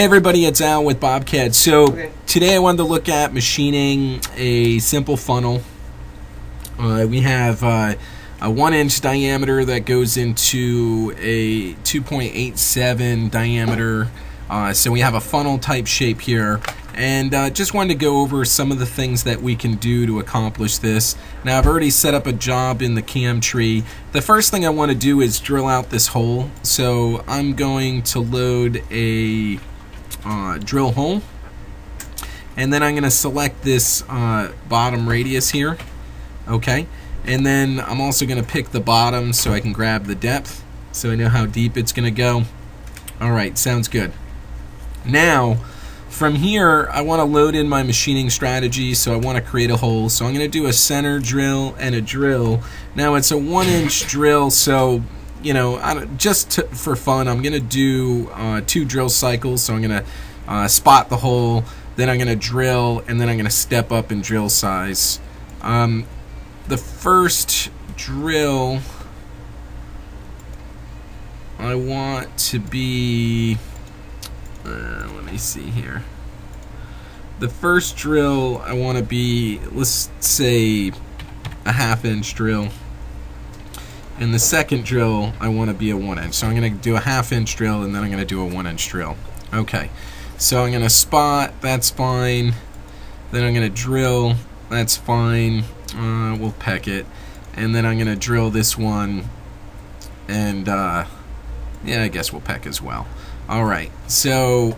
Hey everybody, it's Al with BobCAD. Today I wanted to look at machining a simple funnel. We have a 1-inch diameter that goes into a 2.87 diameter. So we have a funnel type shape here. And just wanted to go over some of the things that we can do to accomplish this. Now I've already set up a job in the cam tree. The first thing I want to do is drill out this hole. So I'm going to load a drill hole, and then I'm going to select this bottom radius here. Okay, and then I'm also going to pick the bottom so I can grab the depth so I know how deep it's going to go. Alright, sounds good. Now from here I want to load in my machining strategy, so I want to create a hole. So I'm going to do a center drill and a drill. Now it's a 1-inch drill, so you know, for fun I'm going to do 2 drill cycles. So I'm going to spot the hole, then I'm going to drill, and then I'm going to step up in drill size. The first drill I want to be let me see here. The first drill I want to be, let's say, a 1/2-inch drill, and the second drill I want to be a 1-inch. So I'm going to do a 1/2-inch drill, and then I'm going to do a 1-inch drill. Okay, so I'm going to spot, that's fine. Then I'm going to drill, that's fine. We'll peck it, and then I'm going to drill this one, and yeah, I guess we'll peck as well. Alright, so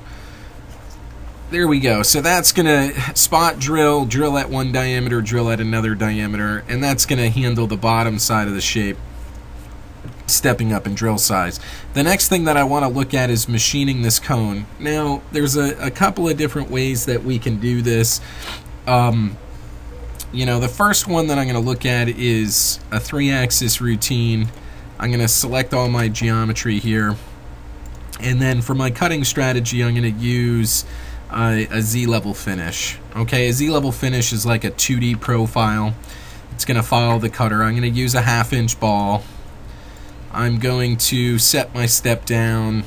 there we go. So that's going to spot, drill, drill at one diameter, drill at another diameter, and that's going to handle the bottom side of the shape, stepping up in drill size. The next thing that I want to look at is machining this cone. Now, there's a couple of different ways that we can do this. You know, the first one that I'm going to look at is a 3-axis routine. I'm going to select all my geometry here. And then for my cutting strategy, I'm going to use a Z-level finish. Okay, a Z-level finish is like a 2D profile. It's going to follow the cutter. I'm going to use a 1/2-inch ball. I'm going to set my step down.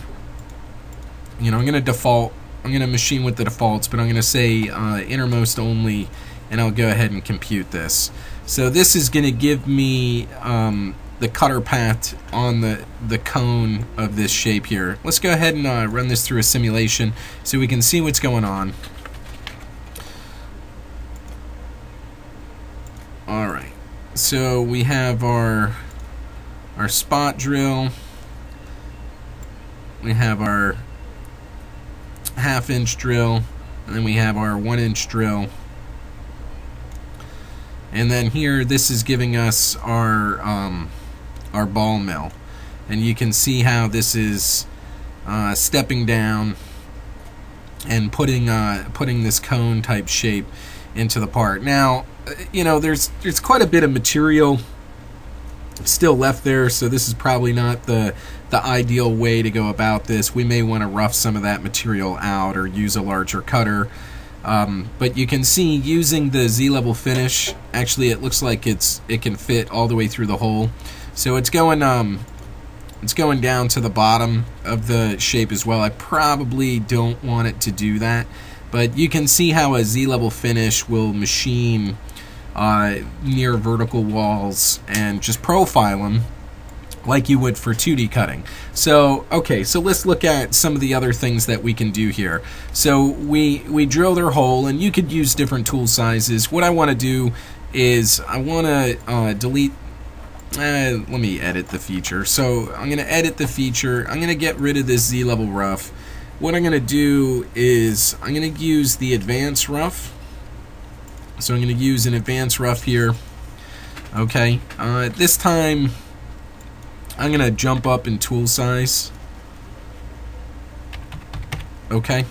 You know, I'm going to default. I'm going to machine with the defaults, but I'm going to say innermost only, and I'll go ahead and compute this. So this is going to give me the cutter path on the cone of this shape here. Let's go ahead and run this through a simulation so we can see what's going on. Alright, so we have our spot drill, we have our 1/2-inch drill, and then we have our 1-inch drill. And then here, this is giving us our ball mill, and you can see how this is stepping down and putting this cone type shape into the part. Now, you know, there's quite a bit of material still left there, so this is probably not the ideal way to go about this. We may want to rough some of that material out or use a larger cutter. But you can see using the Z-level finish, actually it looks like it can fit all the way through the hole. So it's going down to the bottom of the shape as well. I probably don't want it to do that, but you can see how a Z-level finish will machine near vertical walls and just profile them like you would for 2D cutting. So, okay, so let's look at some of the other things that we can do here. So we drilled our hole, and you could use different tool sizes. What I want to do is I want to delete, let me edit the feature. So I'm going to edit the feature. I'm going to get rid of this Z-level rough. What I'm going to do is I'm going to use the advanced rough. So I'm going to use an advanced rough here. Okay, this time I'm going to jump up in tool size. Okay.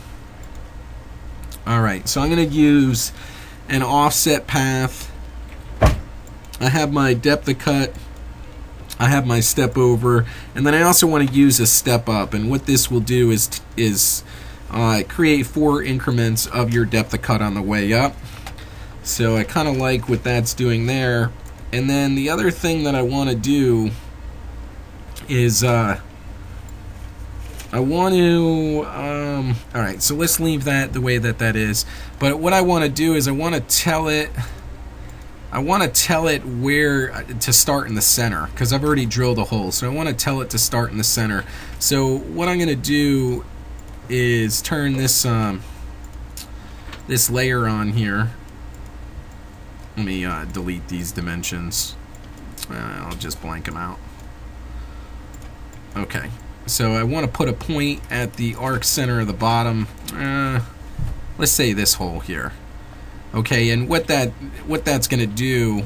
Alright, so I'm going to use an offset path. I have my depth of cut, I have my step over, and then I also want to use a step up. And what this will do is create 4 increments of your depth of cut on the way up. So I kind of like what that's doing there. And then the other thing that I want to do is I want to, all right, so let's leave that the way that that is. But what I want to do is I want to tell it where to start in the center, because I've already drilled a hole. So I want to tell it to start in the center. So what I'm going to do is turn this this layer on here. Let me delete these dimensions. I'll just blank them out. Okay, so I want to put a point at the arc center of the bottom. Let's say this hole here. Okay, and what that's going to do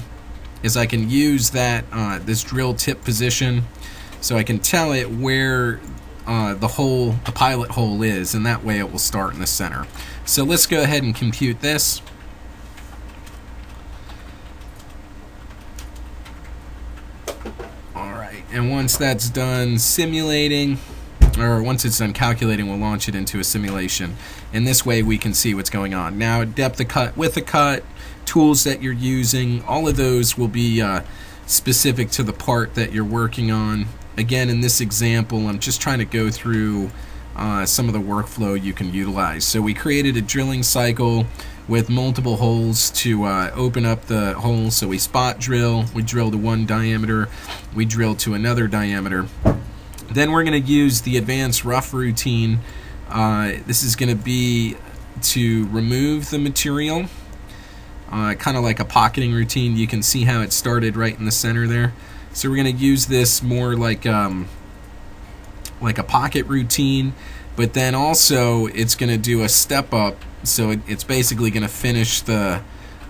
is I can use that this drill tip position, so I can tell it where the pilot hole is, and that way it will start in the center. So let's go ahead and compute this. All right, and once that's done simulating, or once it's done calculating, we'll launch it into a simulation, and this way we can see what's going on. Now, depth of cut, width of cut, tools that you're using, all of those will be specific to the part that you're working on. Again, in this example, I'm just trying to go through some of the workflow you can utilize. So we created a drilling cycle with multiple holes to open up the holes. So we spot drill, we drill to one diameter, we drill to another diameter. Then we're going to use the advanced rough routine. This is going to be to remove the material, kind of like a pocketing routine. You can see how it started right in the center there. So we're going to use this more like a pocket routine, but then also it's going to do a step up. So it's basically going to finish the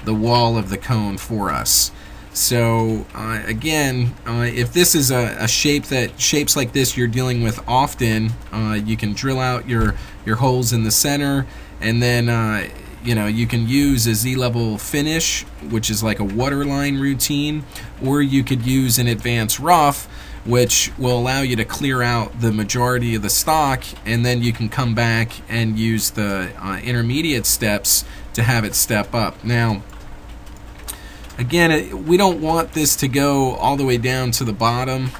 wall of the cone for us. So again, if this is a shape that shapes like this you're dealing with often, you can drill out your holes in the center, and then you know, you can use a Z-level finish, which is like a waterline routine, or you could use an advanced rough, which will allow you to clear out the majority of the stock, and then you can come back and use the intermediate steps to have it step up. Now, again, we don't want this to go all the way down to the bottom,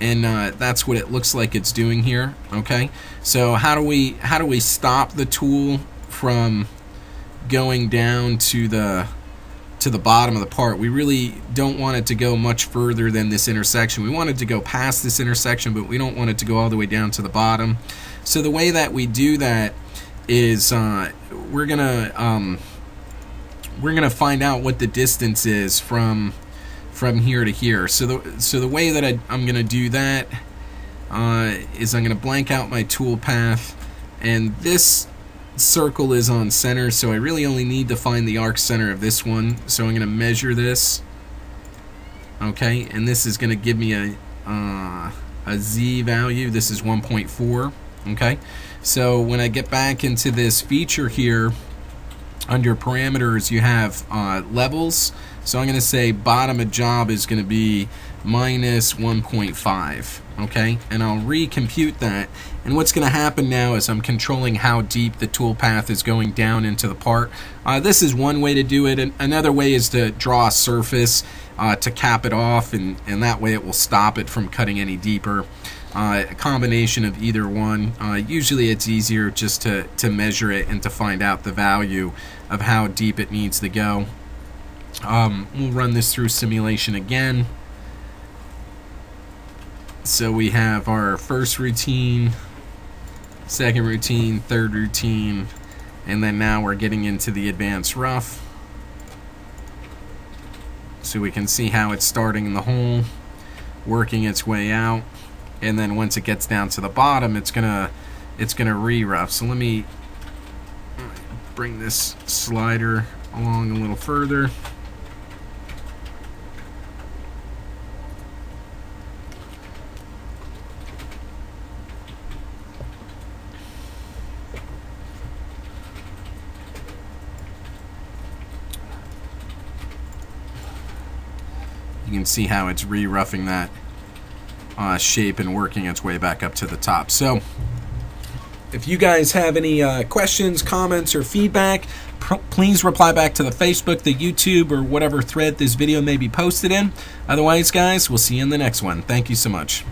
and that's what it looks like it's doing here. Okay, so how do we stop the tool from going down to the bottom of the part? We really don't want it to go much further than this intersection. We want it to go past this intersection, but we don't want it to go all the way down to the bottom. So the way that we do that is we're gonna find out what the distance is from here to here. So the way that I'm gonna do that is I'm gonna blank out my tool path, and this circle is on center, so I really only need to find the arc center of this one. So I'm gonna measure this, okay, and this is gonna give me a Z value. This is 1.4. okay, so when I get back into this feature here, under parameters, you have levels. So I'm going to say bottom of job is going to be minus 1.5. Okay, and I'll recompute that. And what's going to happen now is I'm controlling how deep the toolpath is going down into the part. This is one way to do it. And another way is to draw a surface to cap it off, and that way it will stop it from cutting any deeper. A combination of either one. Usually it's easier just to measure it and to find out the value of how deep it needs to go. We'll run this through simulation again. So we have our first routine, second routine, third routine, and then now we're getting into the advanced rough. So we can see how it's starting in the hole, working its way out, and then once it gets down to the bottom, it's gonna re-rough. So let me bring this slider along a little further. You can see how it's re-roughing that shape and working its way back up to the top. So if you guys have any questions, comments, or feedback, please reply back to the Facebook, the YouTube, or whatever thread this video may be posted in. Otherwise, guys, we'll see you in the next one. Thank you so much.